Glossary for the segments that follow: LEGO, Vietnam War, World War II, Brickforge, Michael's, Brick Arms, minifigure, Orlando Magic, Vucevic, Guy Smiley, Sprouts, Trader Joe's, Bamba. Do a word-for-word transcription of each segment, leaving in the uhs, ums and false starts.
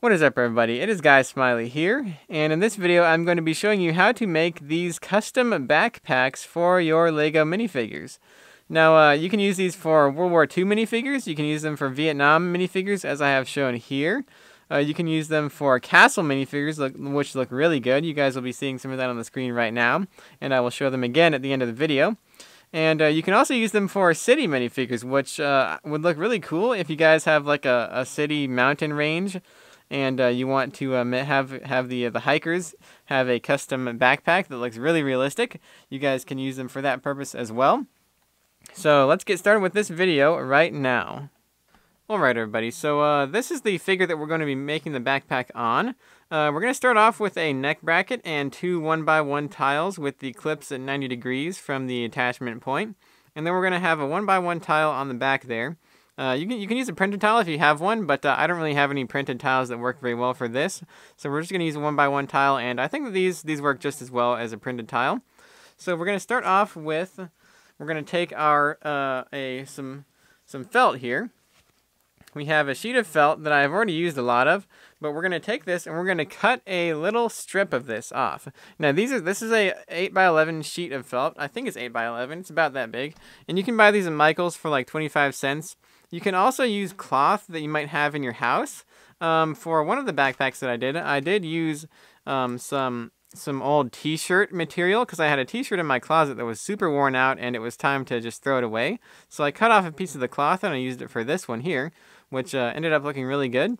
What is up, everybody? It is Guy Smiley here, and in this video I'm going to be showing you how to make these custom backpacks for your LEGO minifigures. Now, uh, you can use these for World War Two minifigures, you can use them for Vietnam minifigures, as I have shown here. Uh, you can use them for castle minifigures, look, which look really good. You guys will be seeing some of that on the screen right now, and I will show them again at the end of the video. And uh, you can also use them for city minifigures, which uh, would look really cool if you guys have like a, a city mountain range. And uh, you want to um, have have the uh, the hikers have a custom backpack that looks really realistic. You guys can use them for that purpose as well. So let's get started with this video right now. All right, everybody. So uh, this is the figure that we're going to be making the backpack on. Uh, we're going to start off with a neck bracket and two one by one tiles with the clips at ninety degrees from the attachment point, and then we're going to have a one by one tile on the back there. Uh, you can you can use a printed tile if you have one, but uh, I don't really have any printed tiles that work very well for this, so we're just going to use a one by one tile, and I think that these these work just as well as a printed tile. So we're going to start off with we're going to take our uh, a some some felt here. We have a sheet of felt that I've already used a lot of, but we're going to take this and we're going to cut a little strip of this off. Now these are this is a eight by eleven sheet of felt. I think it's eight by eleven. It's about that big, and you can buy these at Michael's for like twenty-five cents. You can also use cloth that you might have in your house. Um, for one of the backpacks that I did, I did use um, some some old t-shirt material because I had a t-shirt in my closet that was super worn out and it was time to just throw it away. So I cut off a piece of the cloth and I used it for this one here, which uh, ended up looking really good.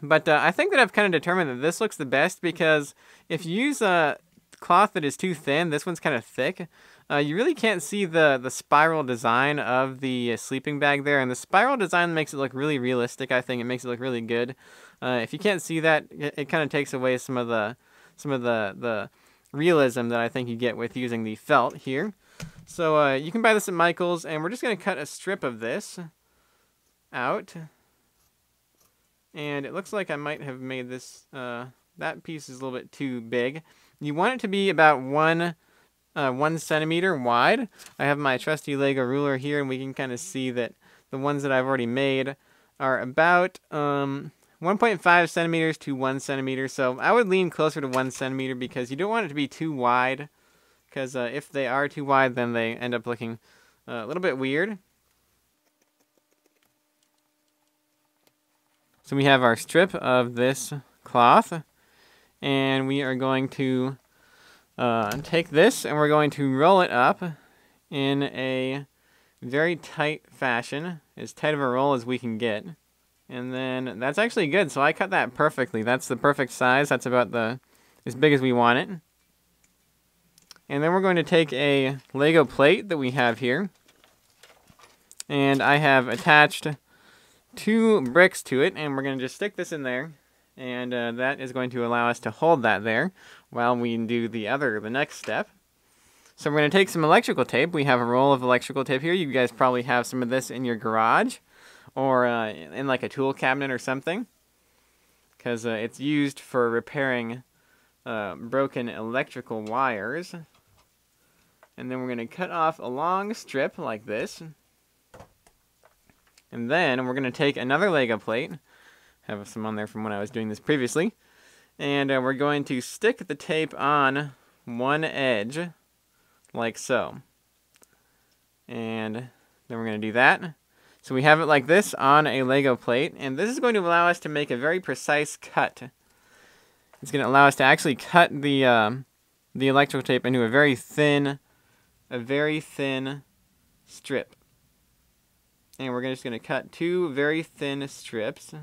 But uh, I think that I've kind of determined that this looks the best because if you use a cloth that is too thin, this one's kind of thick, Uh, you really can't see the, the spiral design of the uh, sleeping bag there, and the spiral design makes it look really realistic, I think. It makes it look really good. Uh, if you can't see that, it, it kind of takes away some of the some of the, the realism that I think you get with using the felt here. So uh, you can buy this at Michael's, and we're just going to cut a strip of this out. And it looks like I might have made this, uh, that piece is a little bit too big. You want it to be about one... Uh, one centimeter wide. I have my trusty LEGO ruler here, and we can kind of see that the ones that I've already made are about um, one point five centimeters to one centimeter. So I would lean closer to one centimeter because you don't want it to be too wide, because uh, if they are too wide, then they end up looking uh, a little bit weird. So we have our strip of this cloth, and we are going to Uh, take this and we're going to roll it up in a very tight fashion, as tight of a roll as we can get. And then that's actually good, so I cut that perfectly. That's the perfect size. That's about the as big as we want it. And then we're going to take a LEGO plate that we have here, and I have attached two bricks to it, and we're going to just stick this in there. And uh, that is going to allow us to hold that there while we do the other, the next step. So we're going to take some electrical tape. We have a roll of electrical tape here. You guys probably have some of this in your garage or uh, in like a tool cabinet or something, because uh, it's used for repairing uh, broken electrical wires. And then we're going to cut off a long strip like this. And then we're going to take another LEGO plate. Have some on there from when I was doing this previously. And uh, we're going to stick the tape on one edge, like so. And then we're going to do that. So we have it like this on a LEGO plate, and this is going to allow us to make a very precise cut. It's going to allow us to actually cut the um, the electrical tape into a very thin, a very thin strip. And we're just going to cut two very thin strips.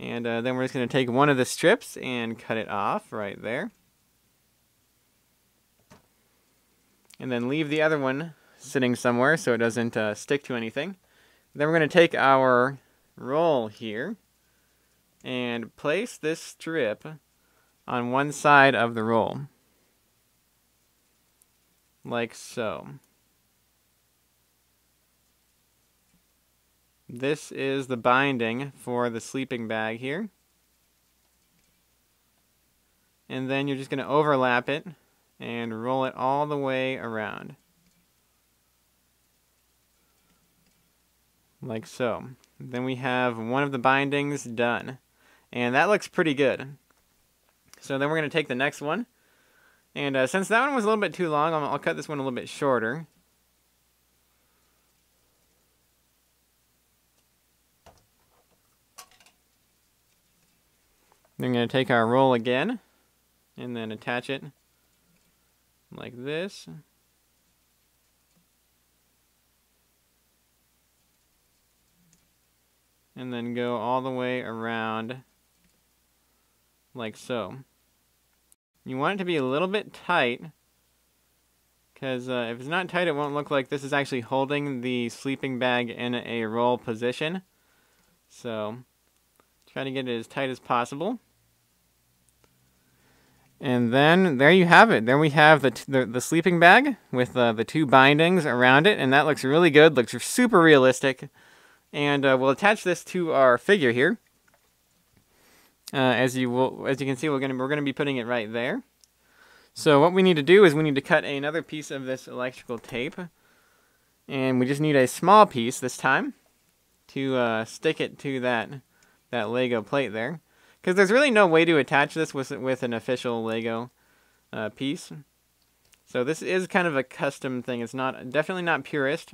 And uh, then we're just going to take one of the strips and cut it off right there. And then leave the other one sitting somewhere so it doesn't uh, stick to anything. Then we're going to take our roll here and place this strip on one side of the roll. Like so. This is the binding for the sleeping bag here. And then you're just going to overlap it and roll it all the way around. like so. Then we have one of the bindings done. And that looks pretty good. So then we're going to take the next one. And uh, since that one was a little bit too long, I'll, I'll cut this one a little bit shorter. Then we're going to take our roll again and then attach it like this. And then go all the way around like so. You want it to be a little bit tight, because uh, if it's not tight, it won't look like this is actually holding the sleeping bag in a roll position. So try to get it as tight as possible. And then there you have it. There we have the, t the, the sleeping bag with uh, the two bindings around it. And that looks really good, looks super realistic. And uh, we'll attach this to our figure here. Uh, as you will, as you can see, we're going we're going to be putting it right there. So what we need to do is we need to cut another piece of this electrical tape, and we just need a small piece this time to uh, stick it to that that Lego plate there, because there's really no way to attach this with with an official Lego uh, piece. So this is kind of a custom thing. It's not definitely not purist,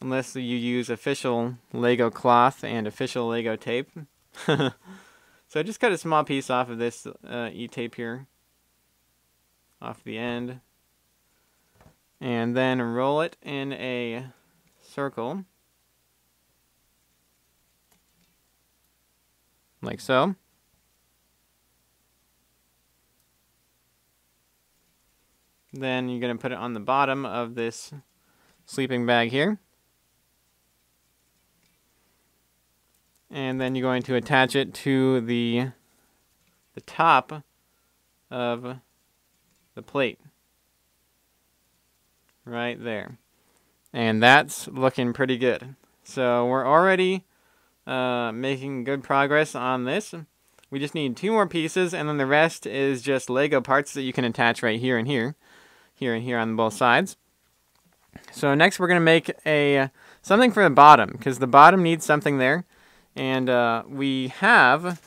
unless you use official Lego cloth and official Lego tape. So I just cut a small piece off of this uh, E-tape here, off the end, and then roll it in a circle, like so. Then you're going to put it on the bottom of this sleeping bag here. And then you're going to attach it to the the top of the plate right there, and that's looking pretty good. So we're already uh, making good progress on this. We just need two more pieces, and then the rest is just Lego parts that you can attach right here and here, here and here on both sides. So next we're going to make a something for the bottom, because the bottom needs something there. And uh, we have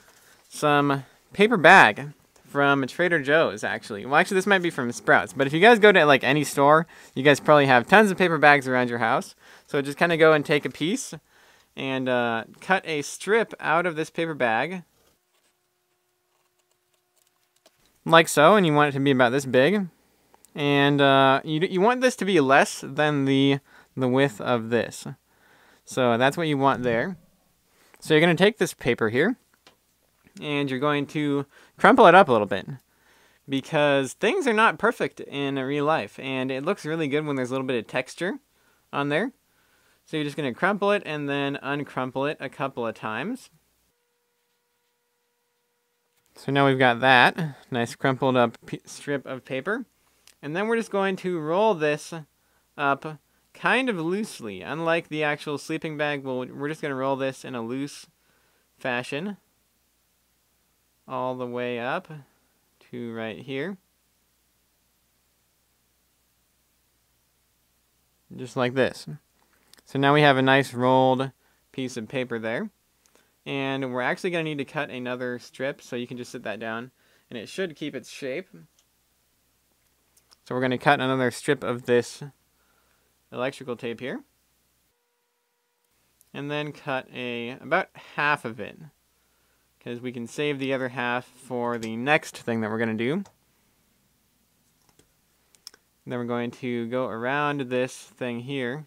some paper bag from Trader Joe's, actually. Well, actually, this might be from Sprouts. But if you guys go to, like, any store, you guys probably have tons of paper bags around your house. So just kind of go and take a piece and uh, cut a strip out of this paper bag. Like so, and you want it to be about this big. And uh, you, you want this to be less than the, the width of this. So that's what you want there. So you're going to take this paper here, and you're going to crumple it up a little bit, because things are not perfect in real life, and it looks really good when there's a little bit of texture on there. So you're just going to crumple it and then uncrumple it a couple of times. So now we've got that nice crumpled up strip of paper, and then we're just going to roll this up kind of loosely. Unlike the actual sleeping bag, we'll, we're just going to roll this in a loose fashion all the way up to right here. Just like this. So now we have a nice rolled piece of paper there. And we're actually going to need to cut another strip, so you can just sit that down, and it should keep its shape. So we're going to cut another strip of this electrical tape here, and then cut a about half of it, because we can save the other half for the next thing that we're going to do. And then we're going to go around this thing here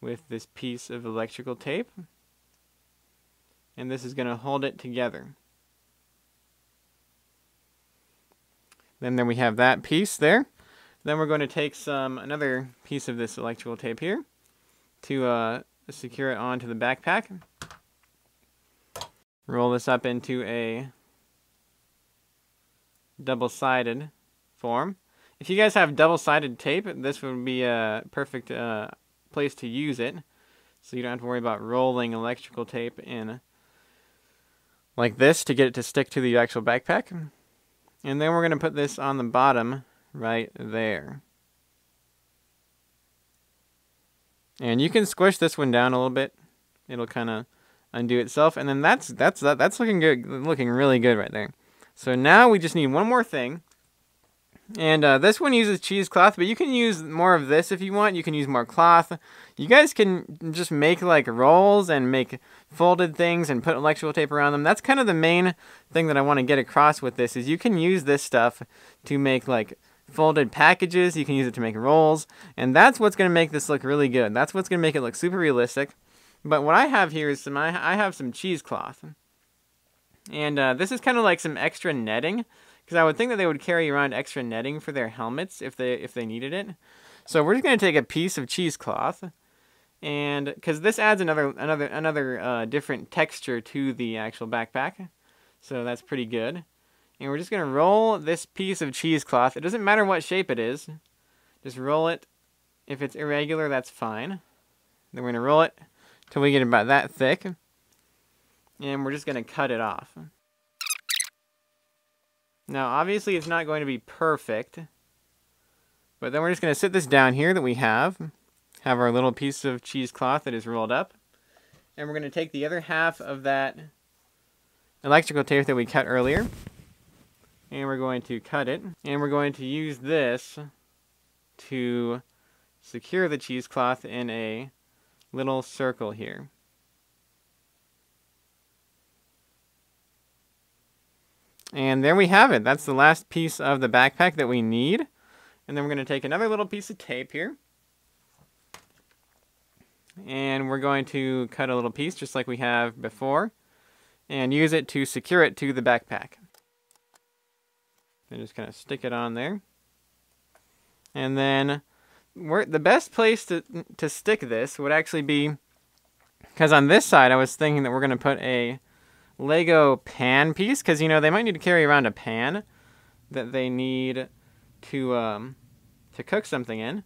with this piece of electrical tape, and this is going to hold it together. Then there we have that piece there. Then we're going to take some another piece of this electrical tape here to uh, secure it onto the backpack. Roll this up into a double-sided form. If you guys have double-sided tape, this would be a perfect uh, place to use it, so you don't have to worry about rolling electrical tape in like this to get it to stick to the actual backpack. And then we're going to put this on the bottom right there. And you can squish this one down a little bit. It'll kind of undo itself. And then that's that's that's looking good, looking really good right there. So now we just need one more thing. And uh, this one uses cheesecloth, but you can use more of this if you want. You can use more cloth. You guys can just make like rolls and make folded things and put electrical tape around them. That's kind of the main thing that I want to get across with this, is you can use this stuff to make like folded packages. You can use it to make rolls. And that's what's going to make this look really good. That's what's going to make it look super realistic. But what I have here is some, I have some cheesecloth. And uh, this is kind of like some extra netting, because I would think that they would carry around extra netting for their helmets if they if they needed it. So we're just going to take a piece of cheesecloth, and because this adds another another another uh, different texture to the actual backpack, so that's pretty good. And we're just going to roll this piece of cheesecloth. It doesn't matter what shape it is, just roll it. If it's irregular, that's fine. Then we're going to roll it till we get about that thick, and we're just going to cut it off. Now, obviously, it's not going to be perfect, but then we're just going to sit this down here that we have, have our little piece of cheesecloth that is rolled up, and we're going to take the other half of that electrical tape that we cut earlier, and we're going to cut it, and we're going to use this to secure the cheesecloth in a little circle here. And there we have it. That's the last piece of the backpack that we need. And then we're going to take another little piece of tape here. And we're going to cut a little piece just like we have before, and use it to secure it to the backpack. And just kind of stick it on there. And then we're, the best place to, to stick this would actually be, because on this side I was thinking that we're going to put a Lego pan piece, because you know they might need to carry around a pan that they need to um, to cook something in.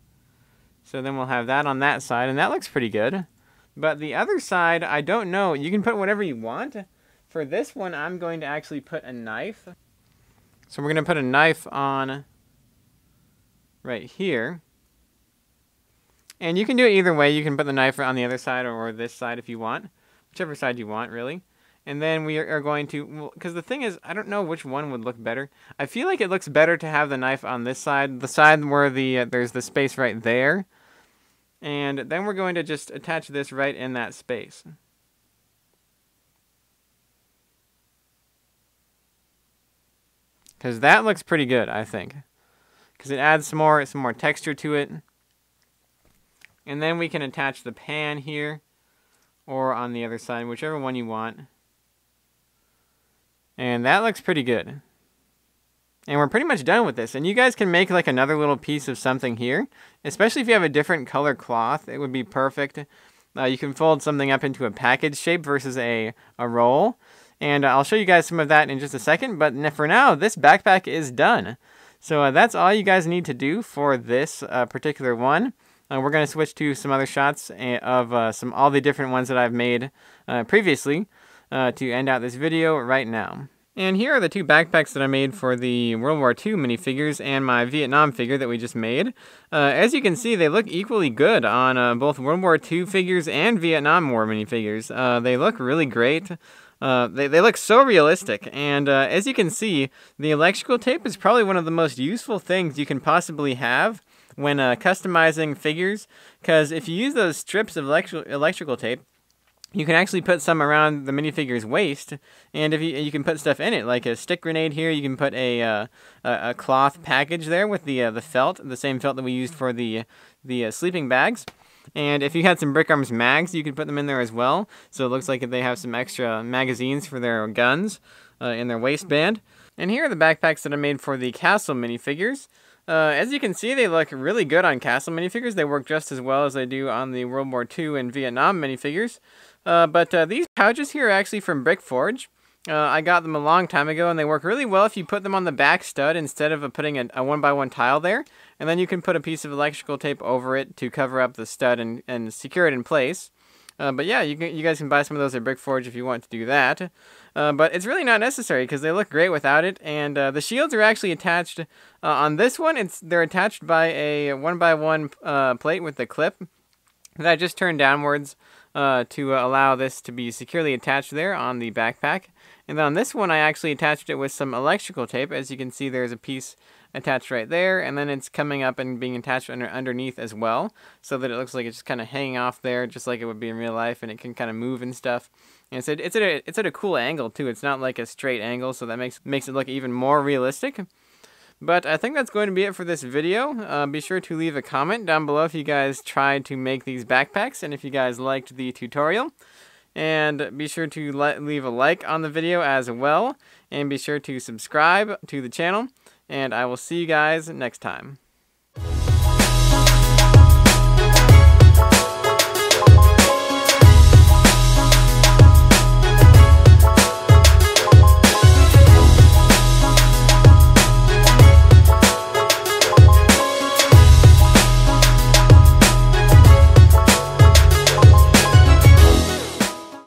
So then we'll have that on that side, and that looks pretty good. But the other side, I don't know. You can put whatever you want. For this one, I'm going to actually put a knife. So we're going to put a knife on right here. And you can do it either way. You can put the knife on the other side or this side if you want. Whichever side you want, really. And then we are going to, because the thing is, I don't know which one would look better. I feel like it looks better to have the knife on this side, the side where the uh, there's the space right there. And then we're going to just attach this right in that space. Because that looks pretty good, I think. Because it adds some more, some more texture to it. And then we can attach the pan here, or on the other side, whichever one you want. And that looks pretty good. And we're pretty much done with this. And you guys can make like another little piece of something here, especially if you have a different color cloth. It would be perfect. Uh, you can fold something up into a package shape versus a, a roll. And uh, I'll show you guys some of that in just a second. But for now, this backpack is done. So uh, that's all you guys need to do for this uh, particular one. Uh, we're going to switch to some other shots of uh, some all the different ones that I've made uh, previously. Uh, to end out this video right now. And here are the two backpacks that I made for the World War Two minifigures and my Vietnam figure that we just made. Uh, as you can see, they look equally good on uh, both World War Two figures and Vietnam War minifigures. Uh, they look really great. Uh, they, they look so realistic, and uh, as you can see, the electrical tape is probably one of the most useful things you can possibly have when uh, customizing figures, because if you use those strips of electri- electrical tape, you can actually put some around the minifigure's waist, and if you, you can put stuff in it, like a stick grenade here. You can put a uh, a cloth package there with the uh, the felt, the same felt that we used for the the uh, sleeping bags. And if you had some Brick Arms mags, you could put them in there as well. So it looks like they have some extra magazines for their guns uh, in their waistband. And here are the backpacks that I made for the Castle minifigures. Uh, as you can see, they look really good on Castle minifigures. They work just as well as they do on the World War Two and Vietnam minifigures. Uh, but uh, these pouches here are actually from Brickforge. Uh, I got them a long time ago, and they work really well if you put them on the back stud instead of a, putting a, a one by one tile there. And then you can put a piece of electrical tape over it to cover up the stud and, and secure it in place. Uh, but yeah, you, can, you guys can buy some of those at Brickforge if you want to do that. Uh, but it's really not necessary because they look great without it. And uh, the shields are actually attached uh, on this one. It's they're attached by a one by one uh, plate with a clip. that just turned downwards uh, to uh, allow this to be securely attached there on the backpack. And then on this one, I actually attached it with some electrical tape. As you can see, there's a piece attached right there, and then it's coming up and being attached under, underneath as well, so that it looks like it's just kind of hanging off there, just like it would be in real life, and it can kind of move and stuff. And it's at, it's, at a, it's at a cool angle, too. It's not like a straight angle, so that makes, makes it look even more realistic. But I think that's going to be it for this video. Uh, be sure to leave a comment down below if you guys tried to make these backpacks, and if you guys liked the tutorial. And be sure to leave a like on the video as well, and be sure to subscribe to the channel, and I will see you guys next time.